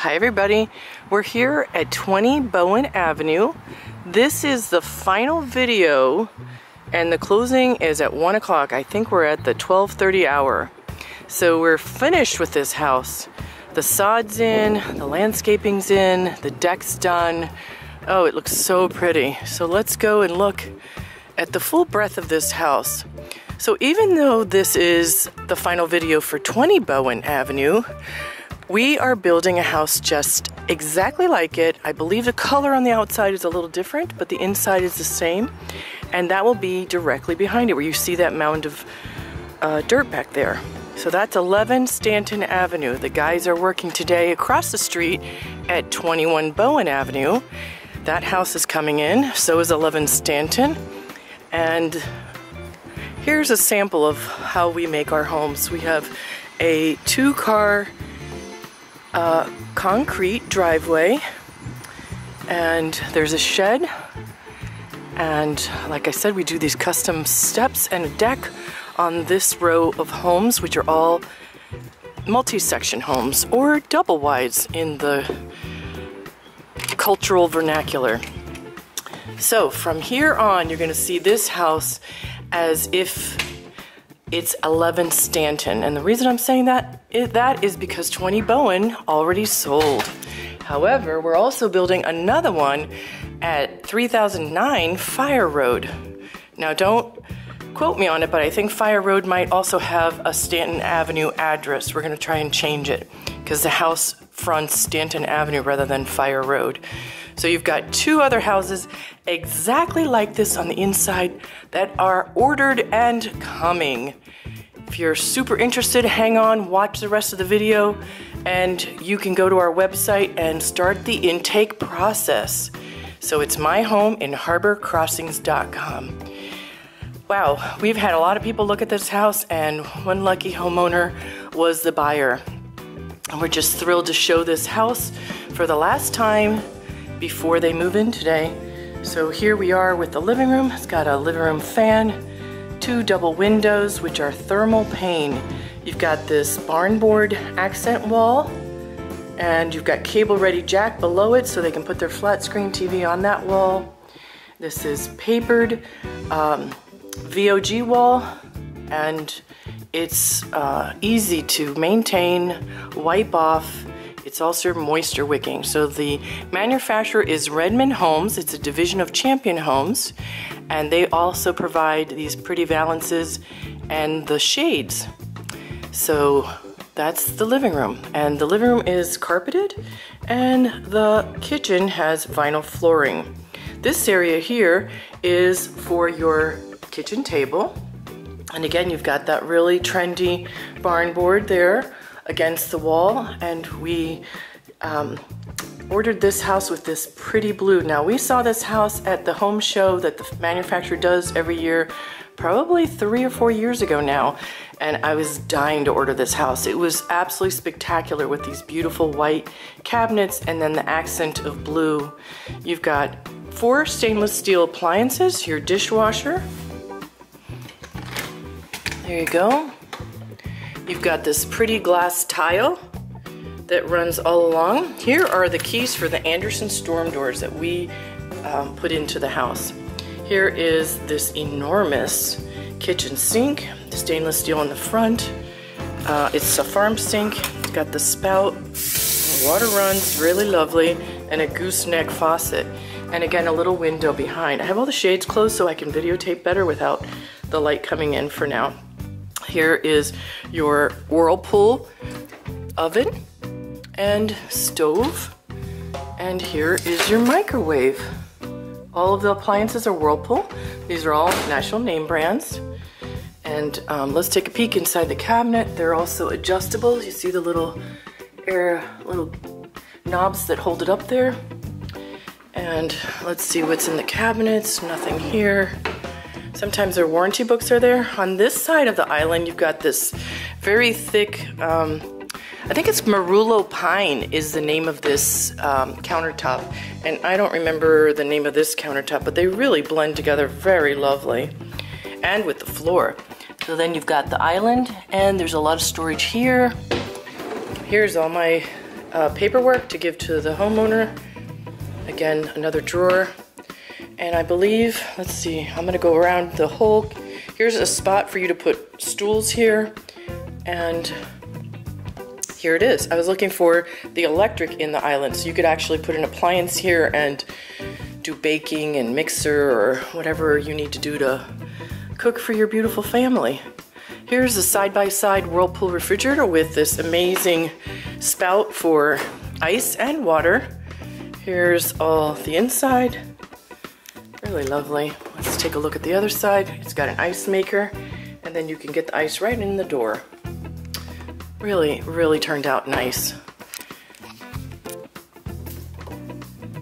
Hi everybody, we're here at 20 Bowen Avenue. This is the final video and the closing is at 1 o'clock. I think we're at the 12:30 hour. So we're finished with this house. The sod's in, the landscaping's in, the deck's done. Oh, it looks so pretty. So let's go and look at the full breadth of this house. So even though this is the final video for 20 Bowen Avenue, we are building a house just exactly like it. I believe the color on the outside is a little different, but the inside is the same. And that will be directly behind it where you see that mound of dirt back there. So that's 11 Stanton Avenue. The guys are working today across the street at 21 Bowen Avenue. That house is coming in, so is 11 Stanton. And here's a sample of how we make our homes. We have a two-car concrete driveway, and there's a shed, and like I said, we do these custom steps and a deck on this row of homes, which are all multi-section homes or double wides in the cultural vernacular. So from here on, you're going to see this house as if it's 11 Stanton, and the reason I'm saying that is because 20 Bowen already sold. However, we're also building another one at 3009 Fire Road. Now don't quote me on it, but I think Fire Road might also have a Stanton Avenue address. We're gonna try and change it because the house fronts Stanton Avenue rather than Fire Road. So you've got two other houses exactly like this on the inside that are ordered and coming. If you're super interested, hang on, watch the rest of the video, and you can go to our website and start the intake process. So it's myhomeinharborcrossings.com. Wow, we've had a lot of people look at this house, and one lucky homeowner was the buyer. And we're just thrilled to show this house for the last time before they move in today. So here we are with the living room. It's got a living room fan, two double windows, which are thermal pane. You've got this barn board accent wall, and you've got cable ready jack below it so they can put their flat screen TV on that wall. This is papered VOG wall, and it's easy to maintain, wipe off. It's also moisture wicking. So the manufacturer is Redman Homes. It's a division of Champion Homes. And they also provide these pretty valances and the shades. So that's the living room. And the living room is carpeted, and the kitchen has vinyl flooring. This area here is for your kitchen table. And again, you've got that really trendy barn board there against the wall, and we ordered this house with this pretty blue. Now, we saw this house at the home show that the manufacturer does every year, probably 3 or 4 years ago now, and I was dying to order this house. It was absolutely spectacular with these beautiful white cabinets and then the accent of blue. You've got 4 stainless steel appliances, your dishwasher. There you go. You've got this pretty glass tile that runs all along. Here are the keys for the Anderson storm doors that we put into the house. Here is this enormous kitchen sink, stainless steel in the front. It's a farm sink. It's got the spout. The water runs really lovely, and a gooseneck faucet. And again, a little window behind. I have all the shades closed so I can videotape better without the light coming in for now. Here is your Whirlpool oven and stove, and here is your microwave. All of the appliances are Whirlpool. These are all national name brands. And let's take a peek inside the cabinet. They're also adjustable. You see the little knobs that hold it up there. And let's see what's in the cabinets. Nothing here. Sometimes their warranty books are there. On this side of the island, you've got this very thick, I think it's Marulo Pine is the name of this countertop. And I don't remember the name of this countertop, but they really blend together very lovely. And with the floor. So then you've got the island, and there's a lot of storage here. Here's all my paperwork to give to the homeowner. Again, another drawer. And I believe, let's see, I'm gonna go around the whole, here's a spot for you to put stools here, and here it is. I was looking for the electric in the island, so you could actually put an appliance here and do baking and mixer or whatever you need to do to cook for your beautiful family. Here's a side-by-side Whirlpool refrigerator with this amazing spout for ice and water. Here's all the inside. Really lovely. Let's take a look at the other side. It's got an ice maker, and then you can get the ice right in the door. Really, really turned out nice.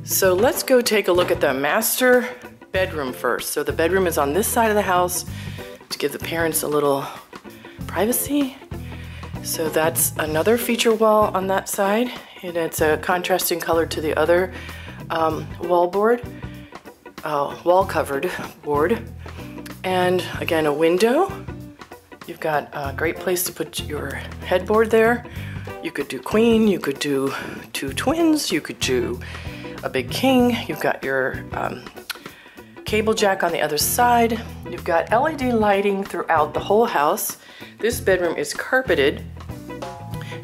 So let's go take a look at the master bedroom first. So the bedroom is on this side of the house to give the parents a little privacy. So that's another feature wall on that side, and it's a contrasting color to the other wall covered board. And again, a window. You've got a great place to put your headboard there. You could do queen, you could do two twins, you could do a big king. You've got your cable jack on the other side. You've got LED lighting throughout the whole house. This bedroom is carpeted.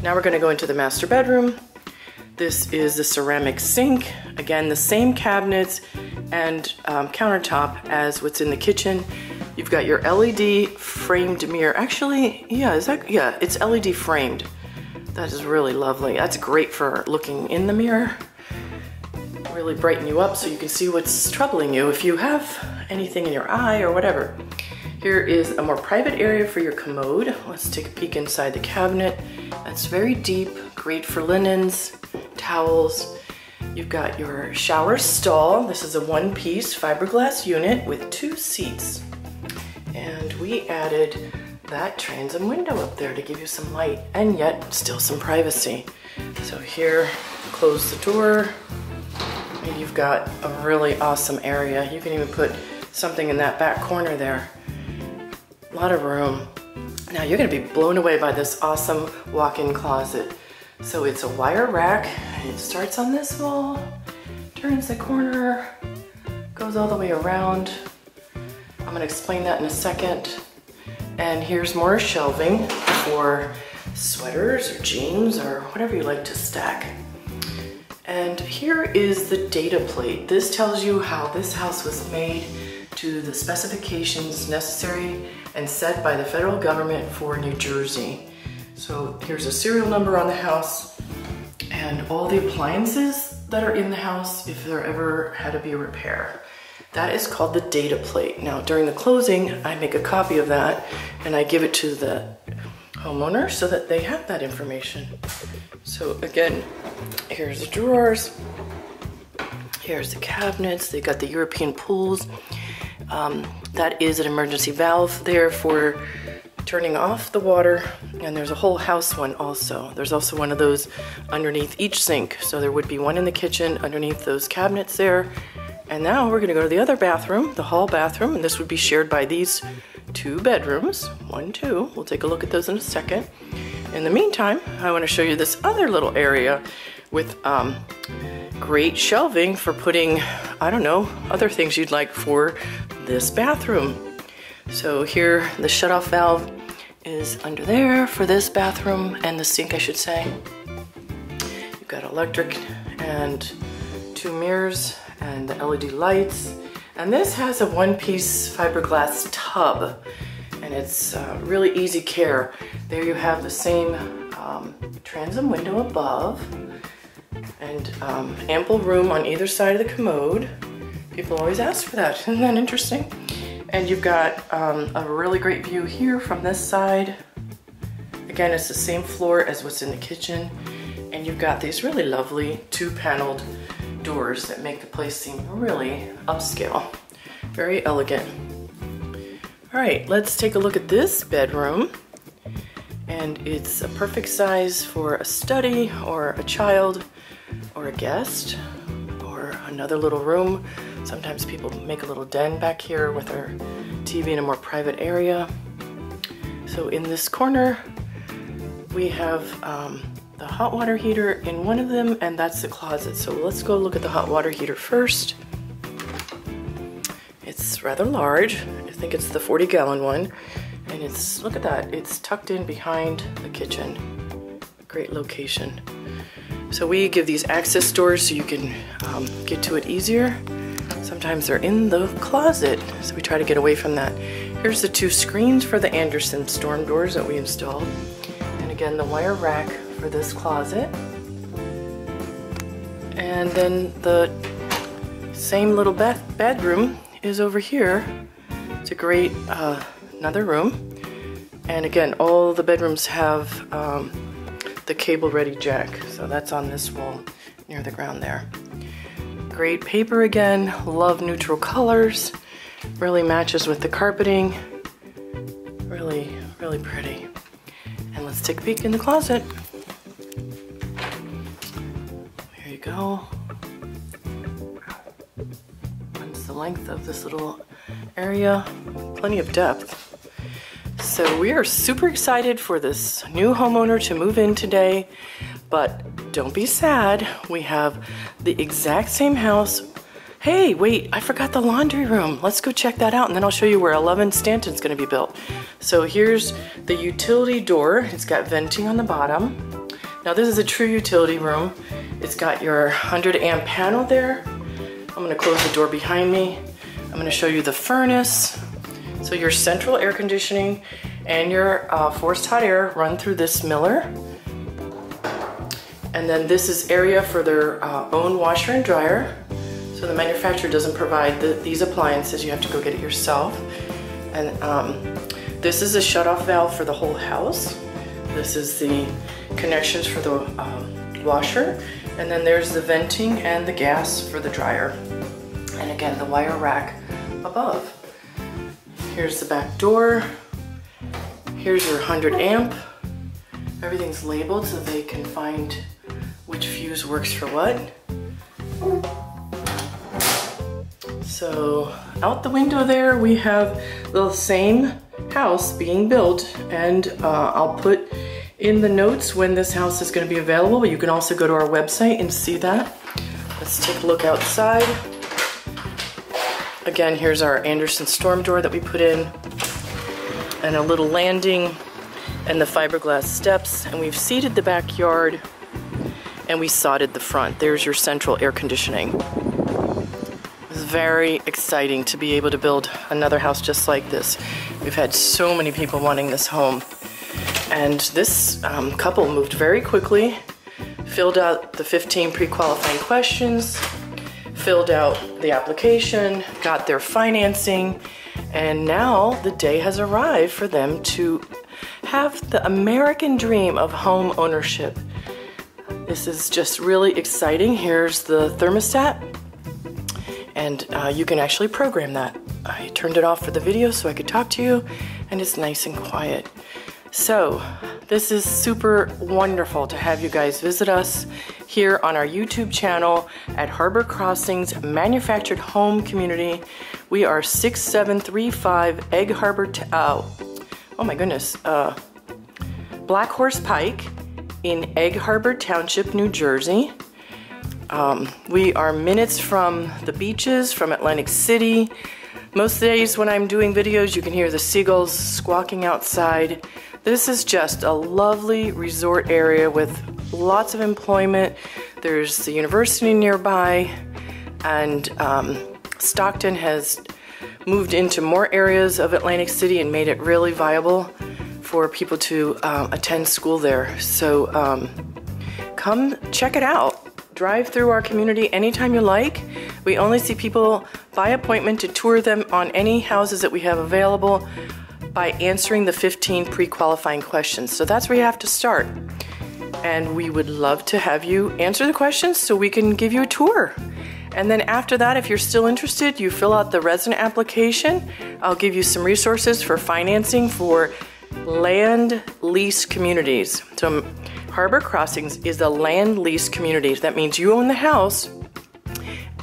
Now we're gonna go into the master bedroom. This is the ceramic sink. Again, the same cabinets and countertop as what's in the kitchen. You've got your LED framed mirror. Actually, yeah, is that, yeah, it's LED framed. That is really lovely. That's great for looking in the mirror. Really brighten you up so you can see what's troubling you if you have anything in your eye or whatever. Here is a more private area for your commode. Let's take a peek inside the cabinet. That's very deep, great for linens, towels. You've got your shower stall. This is a one-piece fiberglass unit with two seats. And we added that transom window up there to give you some light and yet still some privacy. So here, close the door, and you've got a really awesome area. You can even put something in that back corner there. A lot of room. Now you're gonna be blown away by this awesome walk-in closet. So it's a wire rack, and it starts on this wall, turns the corner, goes all the way around. I'm gonna explain that in a second. And here's more shelving for sweaters or jeans or whatever you like to stack. And here is the data plate. This tells you how this house was made to the specifications necessary and set by the federal government for New Jersey. So here's a serial number on the house and all the appliances that are in the house if there ever had to be a repair. That is called the data plate. Now, during the closing, I make a copy of that and I give it to the homeowner so that they have that information. So again, here's the drawers, here's the cabinets, they got the European pools. That is an emergency valve there for turning off the water, and there's a whole house one also. There's also one of those underneath each sink. So there would be one in the kitchen underneath those cabinets there. And now we're gonna go to the other bathroom, the hall bathroom, and this would be shared by these two bedrooms, 1, 2. We'll take a look at those in a second. In the meantime, I wanna show you this other little area with great shelving for putting, I don't know, other things you'd like for this bathroom. So here, the shutoff valve is under there for this bathroom, and the sink, I should say. You've got electric and two mirrors, and the LED lights. And this has a one-piece fiberglass tub, and it's really easy care. There you have the same transom window above, and ample room on either side of the commode. People always ask for that, isn't that interesting? And you've got a really great view here from this side. Again, it's the same floor as what's in the kitchen, and you've got these really lovely two-paneled doors that make the place seem really upscale. Very elegant. All right, let's take a look at this bedroom. And it's a perfect size for a study or a child or a guest or another little room. Sometimes people make a little den back here with their TV in a more private area. So in this corner, we have the hot water heater in one of them, and that's the closet. So let's go look at the hot water heater first. It's rather large. I think it's the 40-gallon one. And it's, look at that, it's tucked in behind the kitchen. Great location. So we give these access doors so you can get to it easier. Sometimes they're in the closet, so we try to get away from that. Here's the two screens for the Anderson storm doors that we installed. And again, the wire rack for this closet. And then the same little bedroom is over here. It's a great, another room. And again, all the bedrooms have the cable ready jack. So that's on this wall near the ground there. Great paper again, love neutral colors. Really matches with the carpeting. Really, really pretty. And let's take a peek in the closet. There you go. That's the length of this little area. Plenty of depth. So we are super excited for this new homeowner to move in today, but don't be sad. We have the exact same house. Hey, wait, I forgot the laundry room. Let's go check that out, and then I'll show you where 11 Stanton's gonna be built. So here's the utility door. It's got venting on the bottom. Now this is a true utility room. It's got your 100-amp panel there. I'm gonna close the door behind me. I'm gonna show you the furnace. So your central air conditioning and your forced hot air run through this miller. And then this is area for their own washer and dryer. So the manufacturer doesn't provide these appliances, you have to go get it yourself. And this is a shutoff valve for the whole house. This is the connections for the washer. And then there's the venting and the gas for the dryer. And again, the wire rack above. Here's the back door. Here's your 100-amp. Everything's labeled so they can find which fuse works for what. So out the window there, we have the same house being built, and I'll put in the notes when this house is going to be available, but you can also go to our website and see that. Let's take a look outside. Again, here's our Anderson storm door that we put in, and a little landing and the fiberglass steps, and we've seeded the backyard and we sodded the front. There's your central air conditioning. It's very exciting to be able to build another house just like this. We've had so many people wanting this home, and this couple moved very quickly, filled out the 15 pre-qualifying questions, filled out the application, got their financing, and now the day has arrived for them to have the American dream of home ownership. This is just really exciting. Here's the thermostat, and you can actually program that. I turned it off for the video so I could talk to you, and it's nice and quiet. So this is super wonderful to have you guys visit us here on our YouTube channel at Harbor Crossings Manufactured Home Community. We are 6735 Egg Harbor, oh my goodness, Black Horse Pike in Egg Harbor Township, New Jersey. We are minutes from the beaches, from Atlantic City. Most days when I'm doing videos, you can hear the seagulls squawking outside. This is just a lovely resort area with lots of employment. There's the university nearby, and Stockton has moved into more areas of Atlantic City and made it really viable for people to attend school there. So come check it out. Drive through our community anytime you like. We only see people by appointment to tour them on any houses that we have available by answering the 15 pre-qualifying questions. So that's where you have to start. And we would love to have you answer the questions so we can give you a tour. And then after that, if you're still interested, you fill out the resident application. I'll give you some resources for financing for land lease communities. So Harbor Crossings is a land lease community. That means you own the house,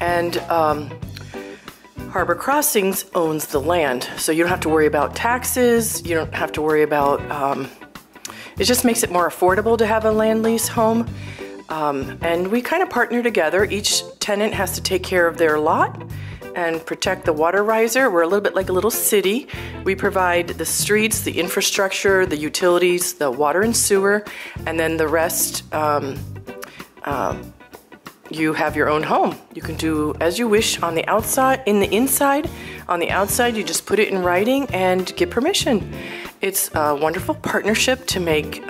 and Harbor Crossings owns the land. So you don't have to worry about taxes. You don't have to worry about It just makes it more affordable to have a land lease home. And we kind of partner together. Each tenant has to take care of their lot and protect the water riser. We're a little bit like a little city. We provide the streets, the infrastructure, the utilities, the water and sewer, and then the rest, you have your own home. You can do as you wish on the outside, in the inside. On the outside, you just put it in writing and get permission. It's a wonderful partnership to make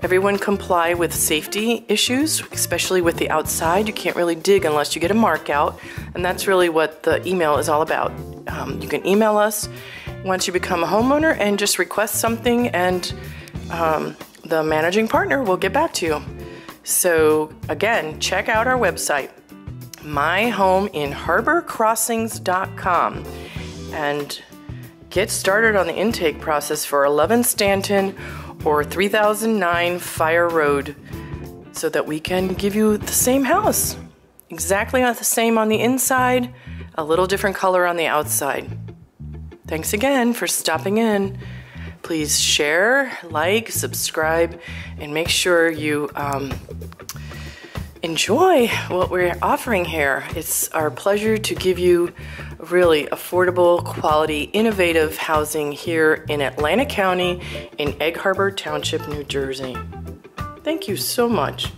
everyone comply with safety issues, especially with the outside. You can't really dig unless you get a mark out, and that's really what the email is all about. You can email us once you become a homeowner and just request something, and the managing partner will get back to you. So again, check out our website, myhomeinharborcrossings.com, and get started on the intake process for 11 Stanton or 3009 Fire Road so that we can give you the same house. Exactly the same on the inside, a little different color on the outside. Thanks again for stopping in. Please share, like, subscribe, and make sure you enjoy what we're offering here. It's our pleasure to give you really affordable, quality, innovative housing here in Atlanta County in Egg Harbor Township, New Jersey. Thank you so much.